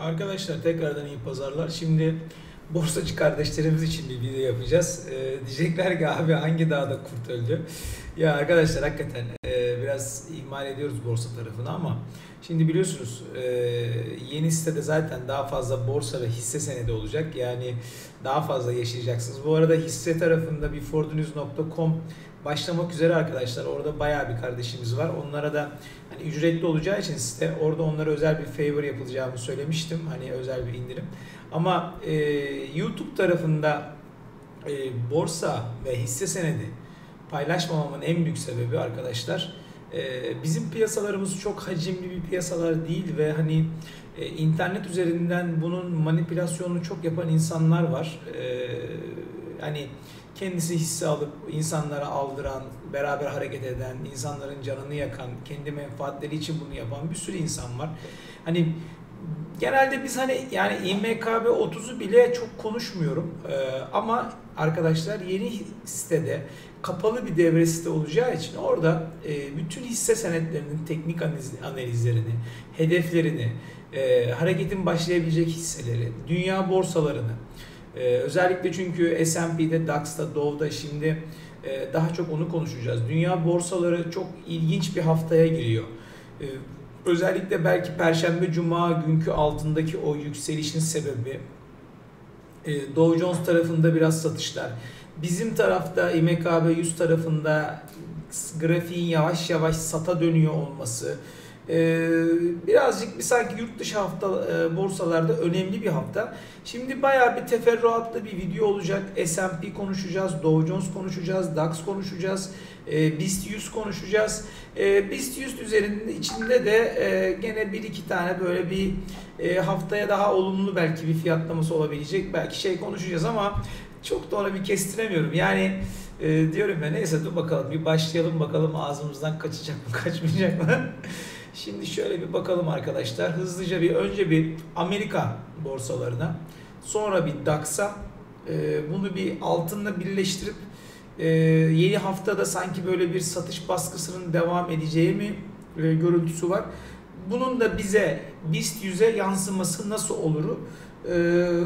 Arkadaşlar tekrardan iyi pazarlar. Şimdi borsacı kardeşlerimiz için bir video yapacağız. Diyecekler ki abi hangi dağda kurt öldü? Ya arkadaşlar hakikaten biraz ihmal ediyoruz borsa tarafını ama şimdi biliyorsunuz yeni sitede zaten daha fazla borsa ve hisse senedi olacak. Yani daha fazla yaşayacaksınız. Bu arada hisse tarafında b4thenews.com başlamak üzere arkadaşlar. Orada bayağı bir kardeşimiz var. Onlara da hani ücretli olacağı için site, orada onlara özel bir favor yapılacağımı söylemiştim. Hani özel bir indirim. Ama YouTube tarafında borsa ve hisse senedi paylaşmamamın en büyük sebebi arkadaşlar, bizim piyasalarımız çok hacimli bir piyasalar değil ve hani internet üzerinden bunun manipülasyonunu çok yapan insanlar var. Hani kendisi hisse alıp insanlara aldıran, beraber hareket eden, insanların canını yakan, kendi menfaatleri için bunu yapan bir sürü insan var. Hani genelde biz hani yani VİOP30'u bile çok konuşmuyorum ama arkadaşlar yeni sitede kapalı bir devre site olacağı için orada bütün hisse senetlerinin teknik analizlerini, hedeflerini, hareketin başlayabilecek hisseleri, dünya borsalarını, özellikle çünkü S&P'de, DAX'ta, Dow'da şimdi daha çok onu konuşacağız. Dünya borsaları çok ilginç bir haftaya giriyor. Özellikle belki Perşembe, Cuma günkü altındaki o yükselişin sebebi, Dow Jones tarafında biraz satışlar. Bizim tarafta İMKB 100 tarafında grafiğin yavaş yavaş sata dönüyor olması, birazcık bir sanki yurt dışı hafta borsalarda önemli bir hafta. Şimdi bayağı bir teferruatlı bir video olacak. S&P konuşacağız, Dow Jones konuşacağız, DAX konuşacağız, BIST 100 konuşacağız. BIST 100 üzerinde içinde de gene bir iki tane böyle bir haftaya daha olumlu belki bir fiyatlaması olabilecek belki şey konuşacağız ama çok da ona bir kestiremiyorum. Yani diyorum ya neyse dur bakalım bir başlayalım bakalım ağzımızdan kaçacak mı kaçmayacak mı? Şimdi şöyle bir bakalım arkadaşlar. Hızlıca bir önce bir Amerika borsalarına, sonra bir DAX'a, bunu bir altınla birleştirip yeni haftada sanki böyle bir satış baskısının devam edeceği mi görüntüsü var. Bunun da bize BIST 100'e yansıması nasıl olur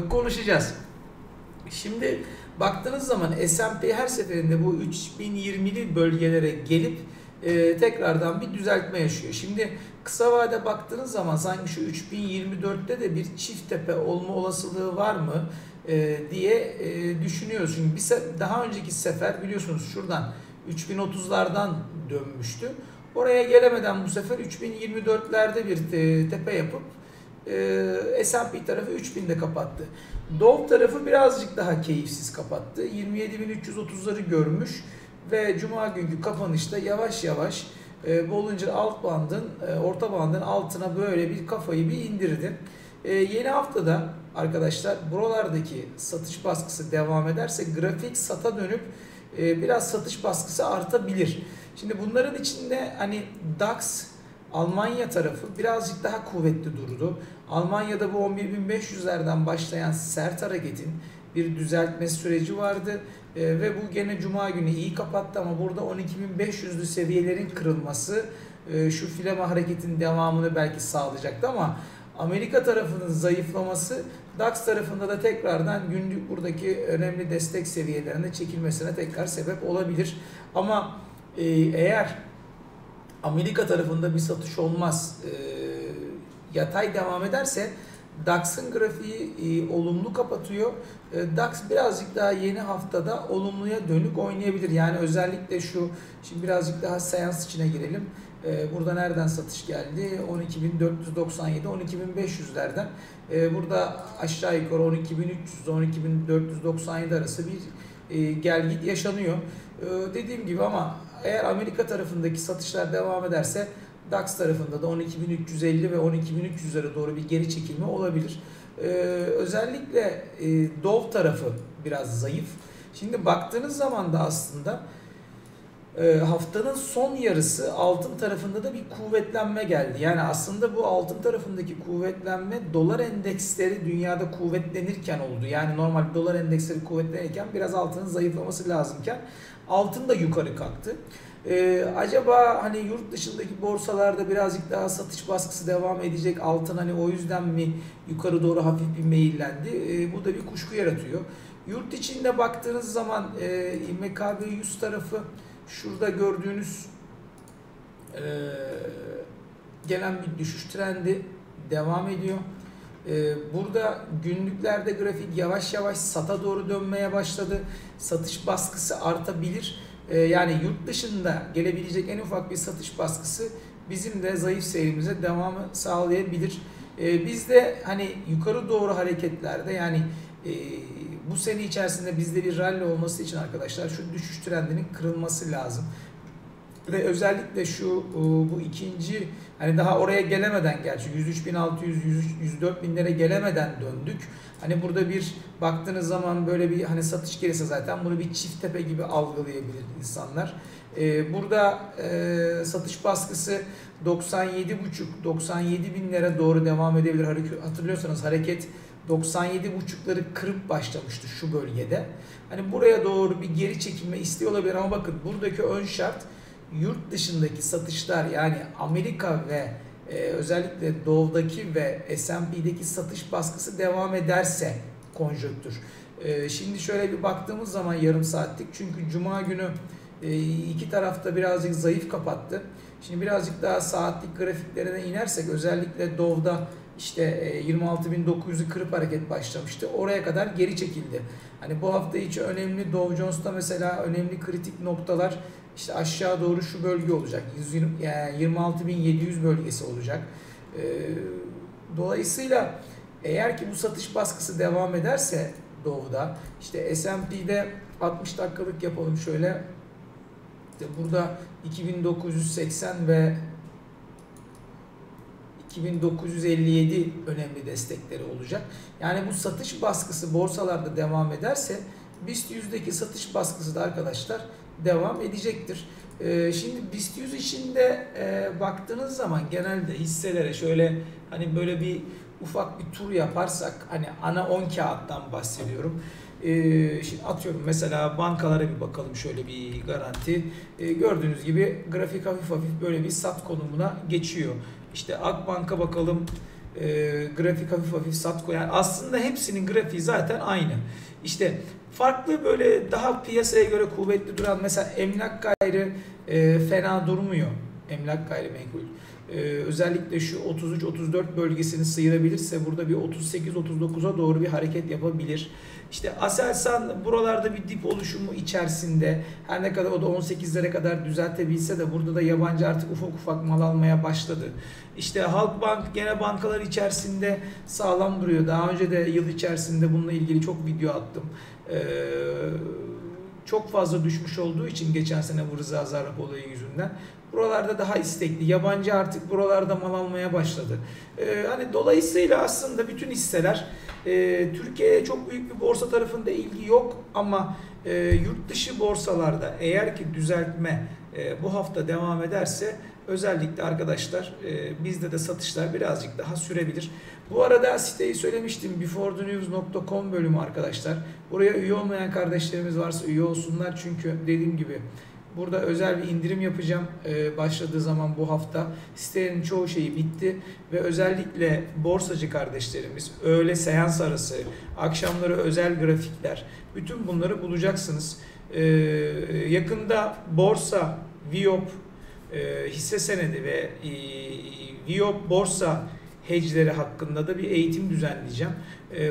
konuşacağız. Şimdi baktığınız zaman S&P her seferinde bu 3020'li bölgelere gelip tekrardan bir düzeltme yaşıyor. Şimdi kısa vade baktığınız zaman sanki şu 3024'te de bir çift tepe olma olasılığı var mı diye düşünüyoruz. Çünkü daha önceki sefer biliyorsunuz şuradan 3030'lardan dönmüştü. Oraya gelemeden bu sefer 3024'lerde bir tepe yapıp S&P tarafı 3000'de kapattı. Dow tarafı birazcık daha keyifsiz kapattı. 27330'ları görmüş ve Cuma günkü kapanışta yavaş yavaş Bollinger orta bandın altına böyle bir kafayı bir indirdi. Yeni haftada arkadaşlar buralardaki satış baskısı devam ederse grafik sata dönüp biraz satış baskısı artabilir. Şimdi bunların içinde hani DAX Almanya tarafı birazcık daha kuvvetli durdu. Almanya'da bu 11.500'lerden başlayan sert hareketin bir düzeltme süreci vardı ve bu gene Cuma günü iyi kapattı ama burada 12.500'lü seviyelerin kırılması şu filama hareketin devamını belki sağlayacaktı ama Amerika tarafının zayıflaması DAX tarafında da tekrardan günlük buradaki önemli destek seviyelerine çekilmesine tekrar sebep olabilir. Ama eğer Amerika tarafında bir satış olmaz, yatay devam ederse DAX'ın grafiği olumlu kapatıyor. DAX birazcık daha yeni haftada olumluya dönük oynayabilir. Yani özellikle şu, şimdi birazcık daha seans içine girelim. Burada nereden satış geldi? 12.497, 12.500'lerden. Burada aşağı yukarı 12.300-12.497 arası bir gel git yaşanıyor. Dediğim gibi ama eğer Amerika tarafındaki satışlar devam ederse DAX tarafında da 12.350 ve 12.300'lere doğru bir geri çekilme olabilir. Özellikle Dow tarafı biraz zayıf. Şimdi baktığınız zaman da aslında haftanın son yarısı altın tarafında da bir kuvvetlenme geldi. Yani aslında bu altın tarafındaki kuvvetlenme dolar endeksleri dünyada kuvvetlenirken oldu. Yani normal dolar endeksleri kuvvetlenirken biraz altının zayıflaması lazımken altın da yukarı kalktı. Acaba hani yurt dışındaki borsalarda birazcık daha satış baskısı devam edecek, altın hani o yüzden mi yukarı doğru hafif bir meyillendi? Bu da bir kuşku yaratıyor. Yurt içinde baktığınız zaman MKB 100 tarafı şurada gördüğünüz gelen bir düşüş trendi devam ediyor. Burada günlüklerde grafik yavaş yavaş sata doğru dönmeye başladı. Satış baskısı artabilir. Yani yurt dışında gelebilecek en ufak bir satış baskısı bizim de zayıf seyrimize devamı sağlayabilir. Bizde hani yukarı doğru hareketlerde, yani bu sene içerisinde bizde bir rally olması için arkadaşlar şu düşüş trendinin kırılması lazım. Ve özellikle şu bu ikinci, hani daha oraya gelemeden, gerçi 103.600-104.000'lere gelemeden döndük. Hani burada bir baktığınız zaman böyle bir hani satış gelirse zaten bunu bir çift tepe gibi algılayabilir insanlar. Burada satış baskısı 97.5-97.000'lere doğru devam edebilir. Hatırlıyorsanız hareket 97.5'ları kırıp başlamıştı şu bölgede. Hani buraya doğru bir geri çekilme istiyor olabilir ama bakın buradaki ön şart yurt dışındaki satışlar, yani Amerika ve özellikle Dow'daki ve S&P'deki satış baskısı devam ederse konjonktür. Şimdi şöyle bir baktığımız zaman yarım saatlik, çünkü Cuma günü iki tarafta birazcık zayıf kapattı. Şimdi birazcık daha saatlik grafiklerine inersek özellikle Dow'da işte 26.900'ü kırıp hareket başlamıştı. Oraya kadar geri çekildi. Hani bu hafta içi önemli Dow Jones'ta mesela önemli kritik noktalar işte aşağı doğru şu bölge olacak. 26.700 bölgesi olacak. Dolayısıyla eğer ki bu satış baskısı devam ederse Dow'da, işte S&P'de 60 dakikalık yapalım şöyle. İşte burada 2980 ve 2957 önemli destekleri olacak. Yani bu satış baskısı borsalarda devam ederse BIST 100'deki satış baskısı da arkadaşlar devam edecektir. Şimdi BIST 100 içinde baktığınız zaman genelde hisselere şöyle hani böyle bir ufak bir tur yaparsak, hani ana 10 kağıttan bahsediyorum. Şimdi atıyorum mesela bankalara bir bakalım şöyle bir garanti. Gördüğünüz gibi grafik hafif hafif böyle bir sat konumuna geçiyor. İşte Akbank'a bakalım, grafik hafif hafif sat koyar. Yani aslında hepsinin grafiği zaten aynı. İşte farklı böyle daha piyasaya göre kuvvetli duran mesela emlak gayrı fena durmuyor. Emlak gayrimenkul. Özellikle şu 33-34 bölgesini sıyırabilirse burada bir 38-39'a doğru bir hareket yapabilir. İşte Aselsan buralarda bir dip oluşumu içerisinde, her ne kadar o da 18'lere kadar düzeltebilse de burada da yabancı artık ufak ufak mal almaya başladı. İşte Halkbank gene bankalar içerisinde sağlam duruyor. Daha önce de yıl içerisinde bununla ilgili çok video attım. Çok fazla düşmüş olduğu için geçen sene bu Rıza Zarrab olayı yüzünden buralarda daha istekli. Yabancı artık buralarda mal almaya başladı. Hani dolayısıyla aslında bütün hisseler, Türkiye'ye çok büyük bir borsa tarafında ilgi yok ama yurt dışı borsalarda eğer ki düzeltme bu hafta devam ederse özellikle arkadaşlar bizde de satışlar birazcık daha sürebilir. Bu arada siteyi söylemiştim, b4thenews.com bölümü arkadaşlar. Buraya üye olmayan kardeşlerimiz varsa üye olsunlar, çünkü dediğim gibi burada özel bir indirim yapacağım başladığı zaman bu hafta. Sitenin çoğu şeyi bitti ve özellikle borsacı kardeşlerimiz öğle seans arası, akşamları özel grafikler, bütün bunları bulacaksınız. Yakında borsa, VIOP hisse senedi ve VIOP borsa hedge'leri hakkında da bir eğitim düzenleyeceğim.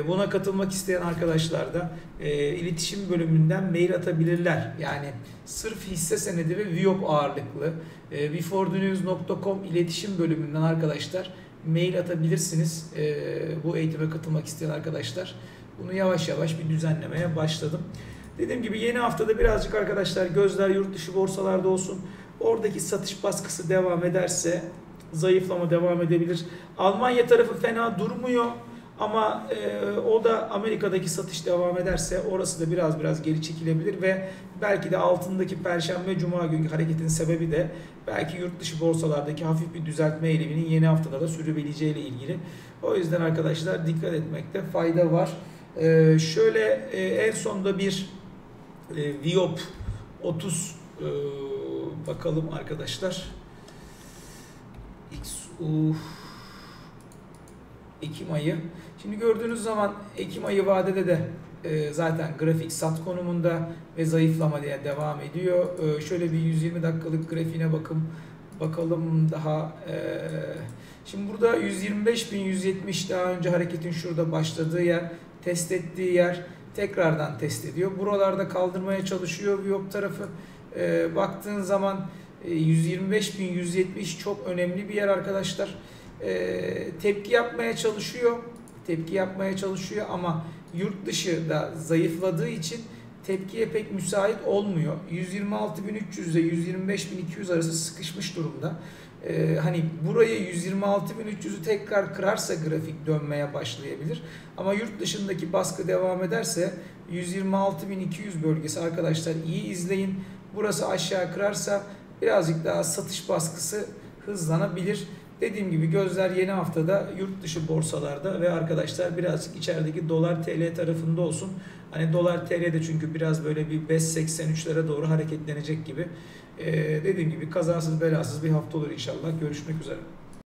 Buna katılmak isteyen arkadaşlar da iletişim bölümünden mail atabilirler. Yani sırf hisse senedi ve VIOP ağırlıklı b4thenews.com iletişim bölümünden arkadaşlar mail atabilirsiniz. Bu eğitime katılmak isteyen arkadaşlar, bunu yavaş yavaş bir düzenlemeye başladım. Dediğim gibi yeni haftada birazcık arkadaşlar gözler yurt dışı borsalarda olsun. Oradaki satış baskısı devam ederse zayıflama devam edebilir. Almanya tarafı fena durmuyor ama o da Amerika'daki satış devam ederse orası da biraz geri çekilebilir ve belki de altındaki perşembe cuma günkü hareketin sebebi de belki yurt dışı borsalardaki hafif bir düzeltme eğiliminin yeni haftada da sürebileceğiyle ilgili. O yüzden arkadaşlar dikkat etmekte fayda var. Şöyle en sonda bir VIOP30 Bakalım arkadaşlar. XU Ekim ayı. Şimdi gördüğünüz zaman Ekim ayı vadede de zaten grafik sat konumunda ve zayıflama diye devam ediyor. Şöyle bir 120 dakikalık grafiğine bakalım daha. Şimdi burada 125.170 daha önce hareketin şurada başladığı yer, test ettiği yer, tekrardan test ediyor. Buralarda kaldırmaya çalışıyor VIOP tarafı. Baktığın zaman 125.170 çok önemli bir yer arkadaşlar. Tepki yapmaya çalışıyor ama yurt dışı da zayıfladığı için tepkiye pek müsait olmuyor. 126.300 ile 125.200 arası sıkışmış durumda. Hani burayı 126.300'ü tekrar kırarsa grafik dönmeye başlayabilir. Ama yurt dışındaki baskı devam ederse 126.200 bölgesi arkadaşlar iyi izleyin. Burası aşağı kırarsa birazcık daha satış baskısı hızlanabilir. Dediğim gibi gözler yeni haftada yurt dışı borsalarda ve arkadaşlar birazcık içerideki dolar TL tarafında olsun. Hani dolar TL'de çünkü biraz böyle bir 5.83'lere doğru hareketlenecek gibi. Dediğim gibi kazasız belasız bir hafta olur inşallah. Görüşmek üzere.